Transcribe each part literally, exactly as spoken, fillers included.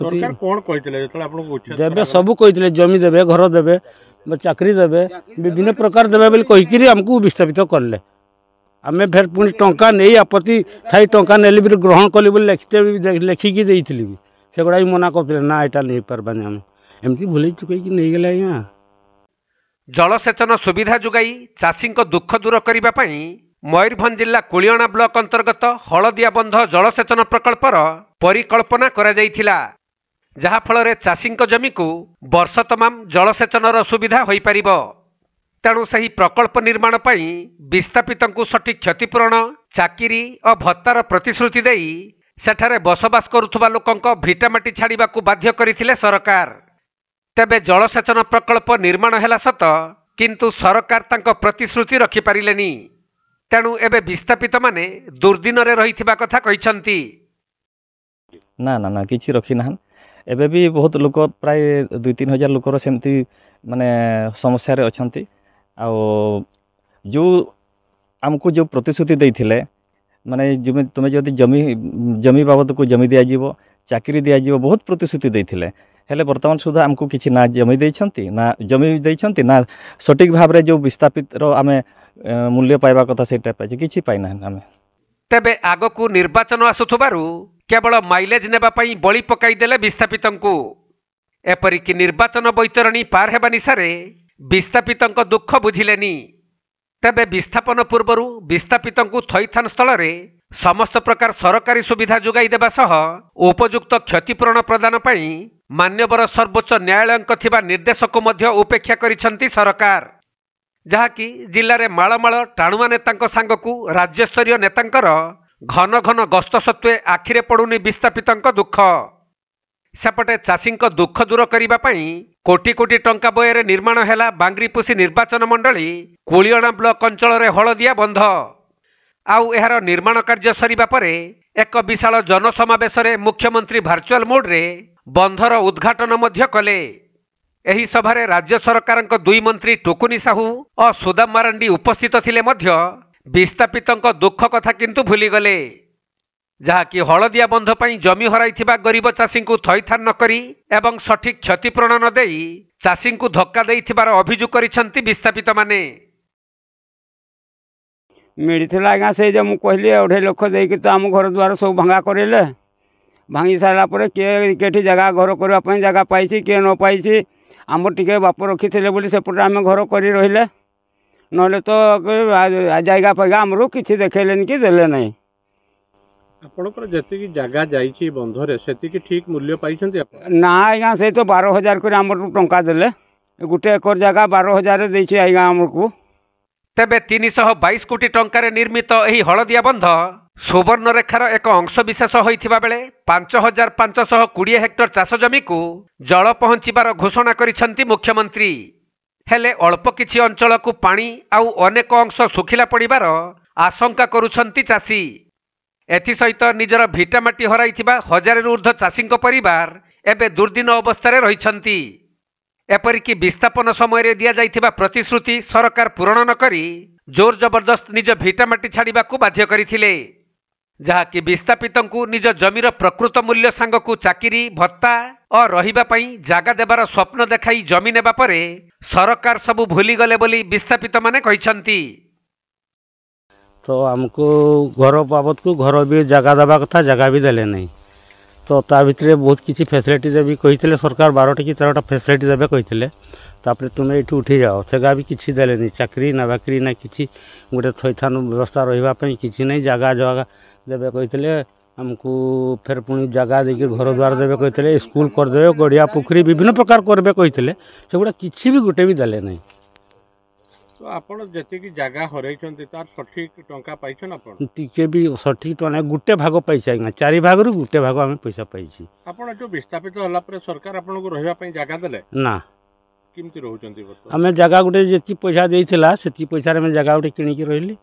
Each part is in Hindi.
सरकार कौन कहते देवे सब कहते जमी देवे घर देवे चाकरी देवे विभिन्न प्रकार देवे बोली कहीकि आमको विस्थापित कले आम फेर पुणी टंका नहीं आपत्ति थी टंका ने ग्रहण कली लिखते लिखिकी देती से गुड़ा भी मना करते ना यहाँ नहीं पार्बानी आम एमती भूल चुकई नहीं गले आज्ञा जलसेचन सुविधा जोगाई चाषी दुख दूर करने मयूरभंज जिला कुलियाणा ब्लॉक अंतर्गत हलदिया बंध जलसेचन प्रकल्पर परिकल्पना करा जहा फलरे चाषी जमी को वर्ष तमाम जलसेचन सुविधा हो पार तेणु सही प्रकल्प निर्माण पाई विस्थापित सठिक क्षतिपूरण चाकरी और भत्तार प्रतिश्रुति देई सेठारे बसवास करुवा लोकों भिटामाटी छाड़ा बाध्य करथिले सरकार तेबे जलसेचन प्रकल्प निर्माण है सत किंतु सरकार तांको प्रतिश्रुति रखि पारिलेनी तेणु एबे विस्थापित माने दुर्दिन रे रहिथिबा कथा कहिसंती ना ना ना किछि रखि नाहन एबे भी बहुत लोक प्राय दुई तीन हजार लोकर सेमती माने समस्या रे अछंती आउ जो आमको जो प्रतिश्रुति देथिले माने जमी तुम्हें जदि जमी जमी बाबद को जमी दिया जीवो चाकरी दिया जीवो बहुत प्रतिश्रुति देथिले हेले वर्तमान सुधा आमको किछि ना जमी देछंती ना जमी देछंती ना सटीक भाव रे जो विस्थापित रो आमे मूल्य पाइबा कथा सेटा पाछे किछि पाइना आमे तबे आगो को निर्वाचन आसुथबारु केवल माइलेज नेबा पई बळी पकाई देले विस्थापितंकु एपरि कि निर्वाचन बैतरणी पार हेबा निसारे विस्थापितंक दुख बुझिलेनी तेबे विस्थापन पूर्वरु विस्थापितंकु थैथान स्थलरे समस्त प्रकार सरकारी सुविधा जोगाई देबा सह उपयुक्त क्षतिपूरण प्रदान पई मान्यवर सर्वोच्च न्यायालयक थिबा निर्देशक मध्य उपेक्षा करिसंती सरकार जहाकी जिल्लारे माळमाळ टाणुआ नेतांक सांगकु राज्यस्तरीय नेतांकर घन घन गस्त सत्वे आखिरे पडुनी विस्थापितंक दुख सेपटे चाषींक दुख दूर करिबा पई कोटी कोटी टंका बयरे निर्माण हैला बांग्रीपुसी निर्वाचन मंडली कुलियाणा ब्लॉक अंचल रे हलदिया बंध आउ एहार निर्माण कार्य सरीबा परे एक विशाल जनसमावेश मुख्यमंत्री भर्चुआल मोड रे बंधर उद्घाटन मध्य कले एही सभारे राज्य सरकारक दुई मंत्री टोकुनी साहू और सुदाम मारंडी उपस्थित थिले मध्य विस्थापितंक दुख कथा किंतु भूली गले जहाँकि हलदिया बंध पई जमी हराइथिबा गरीब चाषी को थैथान नकरी एवं सठिक क्षतिपूरण न देई चाषी को धक्का देइथिबार अभियोग करिसंती विस्थापित माने मिलिथिला गा से जे मु कहली अढ़े लाख देके तो आम घर द्वार सब भांगा करेले भांगी सारा परे के केठी जगह घर करबा पई जगह पाइछि के न पाइछि आम टिके बाप रखिथिले बोली सेपट आम घर करी रहिले नले तो जायगा पगा हमरो किछि देखेलेन कि देले नै आपणकर जति जगह जाइए बंधरे से ठीक मूल्य पाई ना आज्ञा से तो बारह हजार कर टंका देले गोटे एकर जगह बारह हजार देछि आज्ञा हमकु तेबे तीन सौ बाईस कोटी टंका निर्मित यह हलदिया बंध सुवर्ण रेखार एक अंश विशेष होइथिबा बेले पांच हजार पांच सौ बीस हेक्टर चाष जमी को जल पहुंचिबार घोषणा करिसेंती मुख्यमंत्री हेले अल्प किछि अंचल को पानी आउ अनेक अंश सुखिला पड़िबार आशंका करुछंती चाषी एथि सहित निजर भिटामाटी हराइथिबा हजारे ऊर्ध्व चाषी परिवार एबे दुर्दिन अवस्था रहिछंती एपरिकि विस्थापन समय रे दिया जाइथिबा प्रतिश्रुति सरकार पूरण न करी जोर जबरदस्त निज भिटामाटी छाड़िबाकु बाध्य करिथिले जहाँकि विस्थापितंकु निज जमीर प्रकृत मूल्य सांगकु चाकरी भत्ता और रहिबा पई जागा देबार स्वप्न देखाई जमी नेबा परे सरकार सबु भूली गले बोली विस्थापित माने कहिसंती तो हमको घर बाबद को घर भी जगह देवा कथा जगह भी देले नहीं तो ता भीतर बहुत किसी फैसिलिटी देवी कही सरकार बारहटा कि तेरहटा फैसिलिटी देवे कही तापर तुम्हें ये उठी जाओ जगह भी किसी देले नहीं चाकरी ना बाकरी ना कि गोटे थैथान व्यवस्था रही कि नहीं जगह जगह देवे कही आमको फेर पुणी जगह देकर घर द्वार देवे कही स्कूल करदे गड़िया पोखरी विभिन्न प्रकार करबे कही से गुड़ा किसी भी गोटे भी देले नहीं तो आपन जति जगह हर तार सठिक टंका पाइछन आपन टिके भी सठिक टंका गुटे भाग पैसा ना चारि भाग रु गुटे भाग हम पैसा पाइछि आपन जो विस्थापित होला पर सरकार आपन को रहबा पई जगह देले ना किमति रहउचंती बत हमें जगह गुटे जति पैसा देइथिला सेति पैसा रे में जगह गुटे किनी के रहली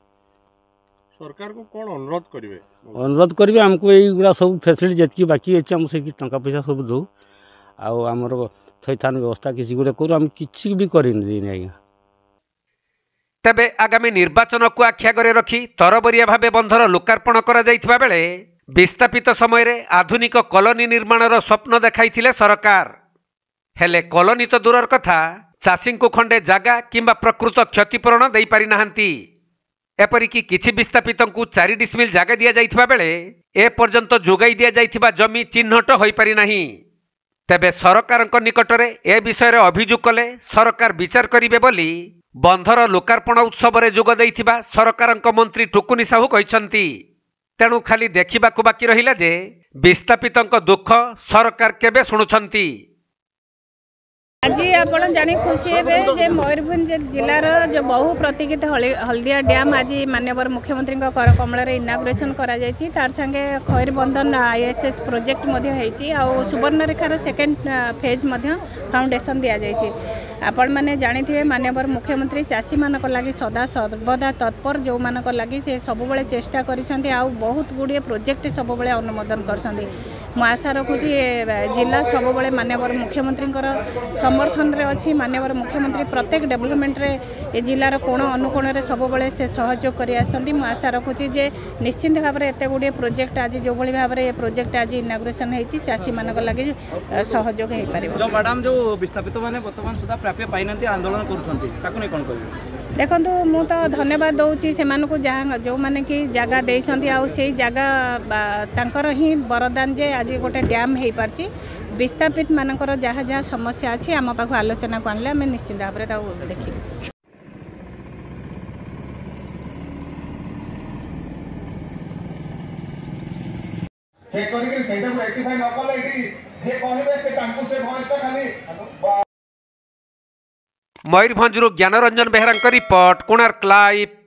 सरकार को कोन अनुरोध करबे अनुरोध करबे हमको एई गुडा सब फैसिलिटी जति बाकी अछि हम सेति टंका पैसा सब दो आ हमर थैथान व्यवस्था किसी गुटे करू हम किछि भी करिन दिन आइगा तेबे आगामी निर्वाचन को आखिया गरे रखी तरबरिया भावे बंधर लोकार्पण करा जाइथिबा बेले विस्थापित समय आधुनिक कॉलोनी निर्माण रो स्वप्न देखाइथिले सरकार। हेले कॉलोनी तो दूरर कथा चाषी को खंडे जागा किंबा प्रकृत क्षतिपूरण दे पारि नाहांती। एपरिकी किछि विस्थापित को चार डिसमिल जागा दिया जाइथिबा बेले ए पर्यंत जोगाई दिया जाइथिबा जमी चिन्हट होई पारि नाही। तेबे सरकार निकट में ए विषय अभियोग कले सरकार विचार करिवे बोली बंधर लोकार्पण उत्सव रे जोग दैथिबा सरकार मंत्री टुकुनी साहू कहिसंती। तेणु खाली देखा बाकी रहिला जे विस्थापितों दुख सरकार केबे सुनुछंती। आज आप जानी खुशी हे मयूरभंज जिलार जो बहु प्रतीक्षित हल्दिया डैम आज माननीय मुख्यमंत्री कमल रे इनाग्रेसन करा जायछि। तार संगे खैर बंधन आईएसएस प्रोजेक्ट मध्य होईछि आ सुवर्ण रेखार सेकेंड फेज मध्य फाउंडेशन दिया जायछि। आपण माने जानिथिबे माननीय मुख्यमंत्री चाषी मानक लागि सदा सर्वदा तत्पर जो मानक लागि से सब बेले चेष्टा करिसथि आ बहुत गुड़े प्रोजेक्ट सब बेले अनुमोदन करसथि। मु आशा रखुछि जिला सब बेले माननीय मुख्यमंत्री समर्थन रे अछि। माननीय मुख्यमंत्री प्रत्येक डेवलपमेंट रे ए जिल्लार कोण अनुकोण रे सब बेले से सहयोग करि आसथि। मु आशा रखुछि जे निश्चिंत भाव रे एते गुड़े प्रोजेक्ट आज जो भली भाव रे प्रोजेक्ट आज इनाग्रेशन हेछि चाषी मानक लागि सहयोग हे परिबो। जो मैडम जो विस्थापित माने वर्तमान सुधा प्राप्य पाइनांती आंदोलन करूछंती ताकू नै कोन कहियो। देखो मु तो धन्यवाद दौची से मानक जो माने कि जगह दे जगह तांकर ही बरदान जे आज गोटे डैम हो पार्टी विस्थापित मानकर जहाँ जहाँ समस्या अच्छी आम पाख आलोचना को आने निश्चिंत भाव में देखिए। चेक करके मयूरभंज ज्ञानरंजन बेहरा रिपोर्ट कोणार्क लाइव।